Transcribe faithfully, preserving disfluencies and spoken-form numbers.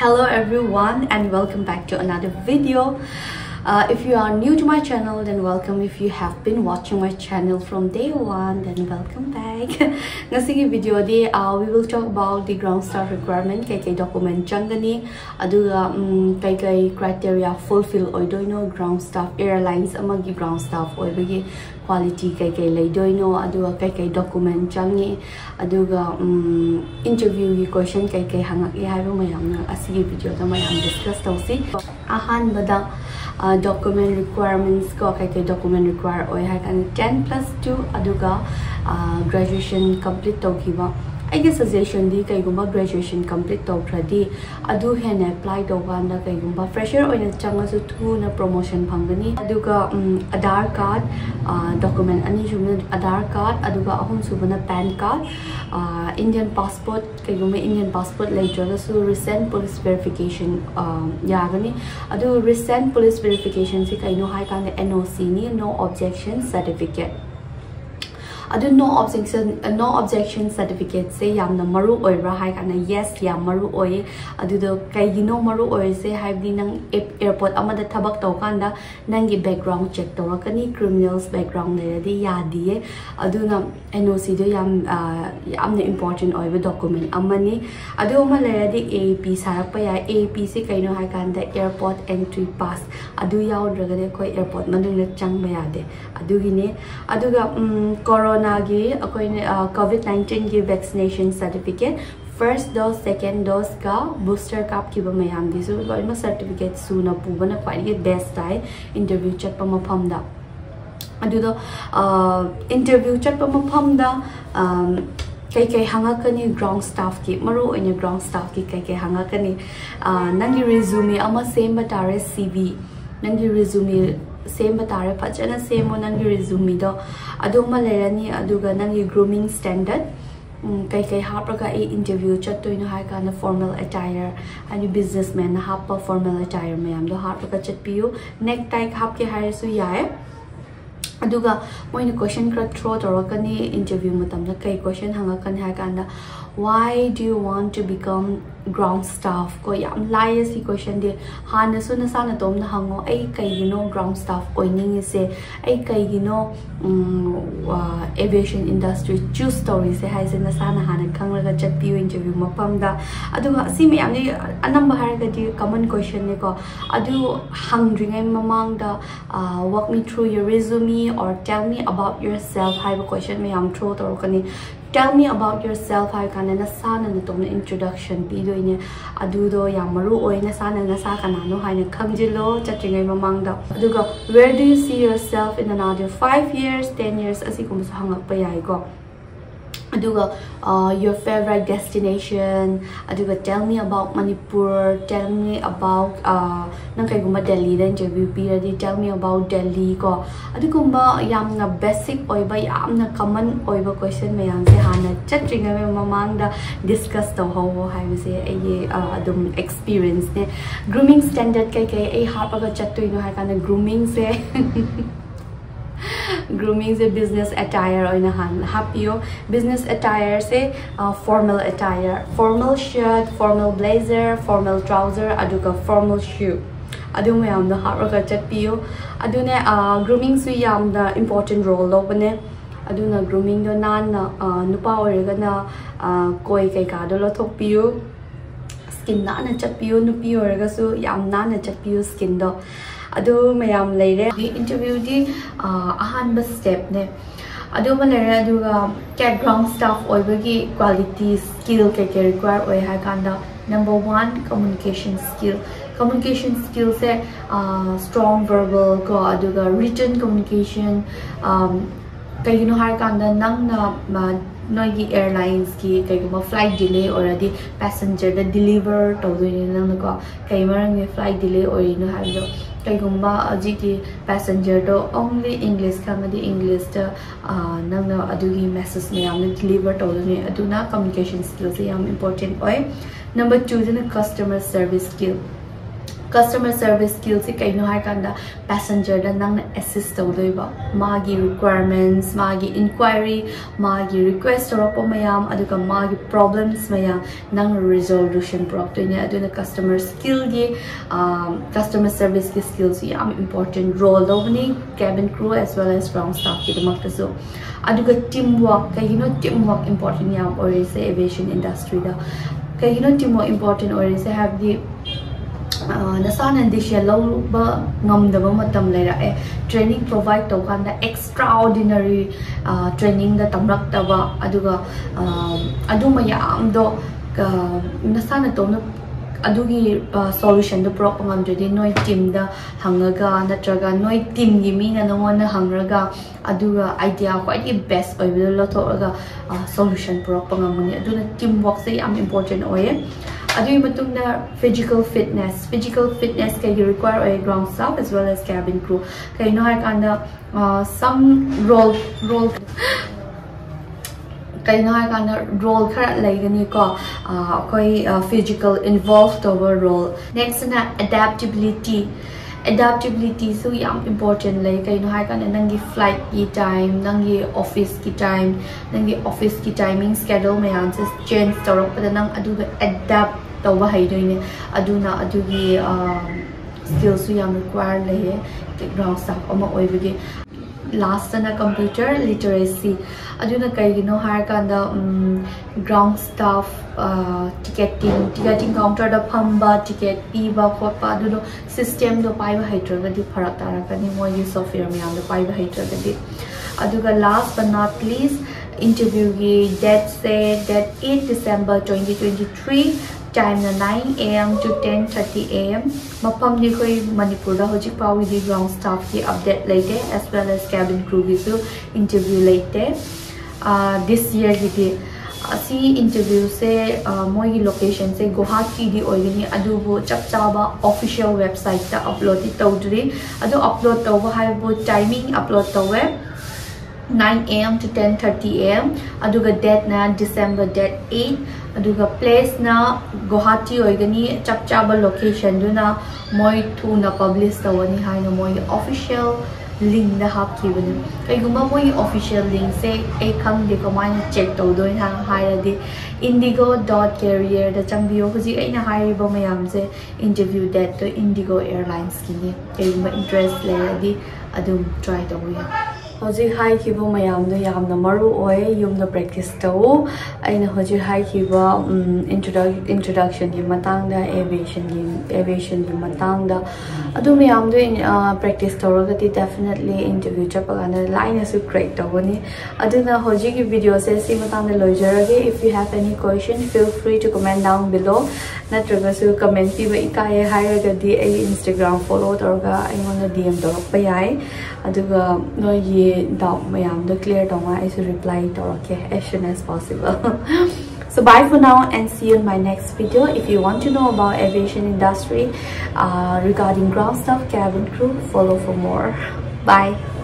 Hello everyone and welcome back to another video. Uh, if you are new to my channel, then welcome. If you have been watching my channel from day one, then welcome back. Nga sige video di, uh, we will talk about the ground staff requirement, kay kay document jangani, adu um, kay kay criteria fulfill oidoino ground staff airlines amagi ground staff oibagi quality kay kay leidoino adu kay kay document jangi adu ga um, interview yi question kay kay hangak iharu mayam na asige video ta mayam discuss tawsi ahan bada Uh, document requirements ko kay kay document require oi ha kan ten plus two aduga uh, graduation complete to kiwa I guess suggestion di kay gumba graduation complete to pradi adu hen apply to wan da kay gumba fresher oi na changa su thu na promotion phangani aduga um, Aadhaar card uh, document ani jumna Aadhaar card aduga ahum subana PAN card uh, Indian passport kay gumba Indian passport lay joga su recent police verification uh, ya gani adu recent police verification si kay no high kan N O C ni no objection certificate adu no objection no objection certificate se yamna maru oira hai kana yes yam maru oi adu do kai gino maru oi se hai bi nang airport amada thabak taw kan da nang gi background check taw kani criminals background le di ya di adu na N O C do yam amne important oi ba document amani adu ma le di A P sarak pa ya A P se kai no hai kan da airport entry pass adu yaw dragade koi airport mandung le chang ba ya de adu gi ne adu ga corona nagi akoine covid nineteen ge vaccination certificate first dose second dose ka booster cup kiba mayam disu loima certificate suna pubana kwai best tai interview chat pama phamda adu do interview chat pama phamda kai kai hangakani ground staff ki maru oine ground staff ki kai kai hangakani nangi resume ama same batare C V nangi resume same batare phachana same nangi resume do adoma lerani aduga nangi grooming standard kai kai hapraga e interview chattoino hai kana formal attire ani businessman happa formal attire mayam do hapraga chatpiu necktie hapke hairesu yae aduga moine question kra throw torokani interview matamna kai question hangakan hai kana why do you want to become ground staff ko yam lai si question de han so na sa na tom na hango ai kai gino ground staff oining se ai kai gino aviation industry choose story se hai se na sa na han khang la chat pi interview ma pam da adu si me am ni anam bahar ga di common question ne ko adu hang ringai mamang da walk me through your resume or tell me about yourself hai question me am throw tor kani tell me about yourself hai kana na sa na tom introduction pi do ine adu do ya maru oi na sa na na sa kana no hai na khamjilo chatringai mamang da adu go where do you see yourself in another five years ten years asikum sa hangak pa yai go aduga uh, your favorite destination aduga tell me about Manipur tell me about uh, nang kai gumba Delhi then interview period tell me about Delhi ko adukumba yamna basic oiba yamna common oiba question mayam se hana chatringa me mamangda discuss to how how say ye adum experience ne grooming standard kai kai ai hapaga chattu ino hai kana grooming se grooming se business attire oina han hapio business attire se uh, formal attire formal shirt formal blazer formal trouser aduka formal shoe adu me am the har ka chat pio adu ne uh, grooming su yam the important role lo bane adu na grooming do nan uh, nupa orega na uh, koi kai ka do lo thok pio skin na na chat pio nupi orega su yam na na chat pio skin do adu mayam leire the interview di ahanba step ne adu ma leire adu ga background staff oibagi quality skill ke ke require oi ha kanda number one communication skill communication skill se strong verbal ko adu ga written communication um kai no ha kanda nang na noigi airlines ki kai ko flight delay already passenger the deliver to nang ko kai marang flight delay oi no ha do Gumba Ajiki passenger to only English comedy English to uh Nanga Adugi message me on the deliver to Aduna communication skills I am important oil. Number two is customer service skill. customer service skills si kaino har kanda passenger da nang assist tawdoiba magi requirements magi inquiry magi request ro po mayam aduka magi problems maya nang resolution propto ni aduna customer skill gi um, customer service ki skills si am important role lovni cabin crew as well as ground staff ki demak so aduka teamwork kaino teamwork important yam or is aviation industry da kaino teamwork important or is have the Nasan and Disha Loba Nom the Vomatam Lera training provide the extraordinary training the Tamrak Tava Aduga Adumayam do Nasanatona Adugi solution the proper under the no team the Hangaga and the Traga no team gimme and the one Hangraga Aduga idea quite the best by the lot of solution proper. I do the teamwork say I'm important oil. Adu matung na physical fitness. Physical fitness kay you require a ground staff as well as cabin crew. Kay no hay kanda uh, some role role. Kay no hay kanda role karat lay gani ko uh, koi uh, physical involved over role. Next na adaptability. Adaptability so yam important like you know haikan nangi flight ki time nangi office ki time nangi office ki timing schedule may answer change torok pa nang adu adapt taw hai doine aduna adu gi skills yam require le ground staff ama oi bigi last na computer literacy aduna kai you know haikan the ground staff Uh, ticketing, ticketing counter the pamba ticket, piba, kopa, do system the piba hydrogadi parataragani more use of your me on the piba hydrogadi. Aduga last but not least, interview ye dead set that eighth December twenty twenty-three, time nine A M to ten thirty A M. Mapam ni koi Manipura hoji pawi the ground staff ki update later as well as cabin crew visu interview later. Uh, this year he Asi interview se moyi location se Guwahati di oigani adu bo chapchaba official website ta upload ti tawdri adu upload tawba hai bo timing upload tawwe nine A M to ten thirty A M aduga date na December date eight aduga place na Guwahati oigani chapchaba location du na moyi thu na publish tawani hai na moyi official link the hub given. Kaiguma official link say a come the command check to do in hire the Indigo dot career the Chambio who's in a high bomayam say interview that to Indigo Airlines skinny. Kaiguma interest layer the Adum try to win. Hoji high kibo mayam the yam the maru oe yum the practice to in hoji high kiba introduction yimatanga aviation yim aviation yimatanga adumayam doing uh practice torogati definitely interview chapagana line as a great togoni aduna hoji video says simatanga lojaragi. If you have any question feel free to comment down below natragasu comment piba ikaye higher gadi a Instagram follow torga I want a D M dog by I aduga no ye doubt my am the clear doma I should reply to okay as soon as possible. So bye for now and see you in my next video. If you want to know about aviation industry uh, regarding ground staff cabin crew follow for more. Bye.